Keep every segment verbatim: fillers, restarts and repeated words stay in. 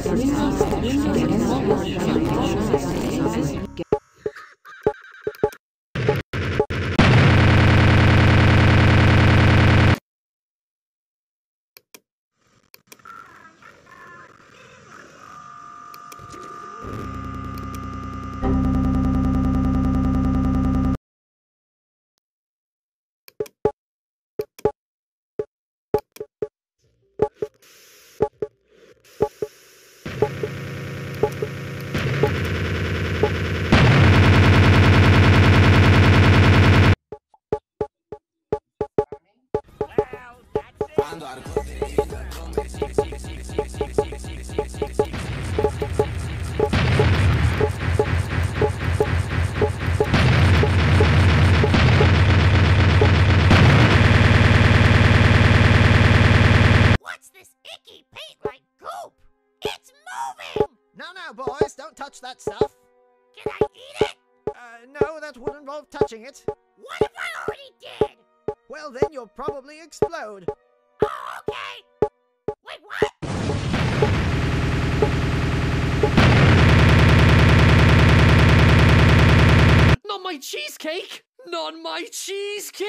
Thank you. That stuff. Can I eat it? Uh, no, that would involve touching it. What if I already did? Well, then you'll probably explode. Oh, okay. Wait, what? Not my cheesecake! Not my cheesecake!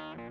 Bye.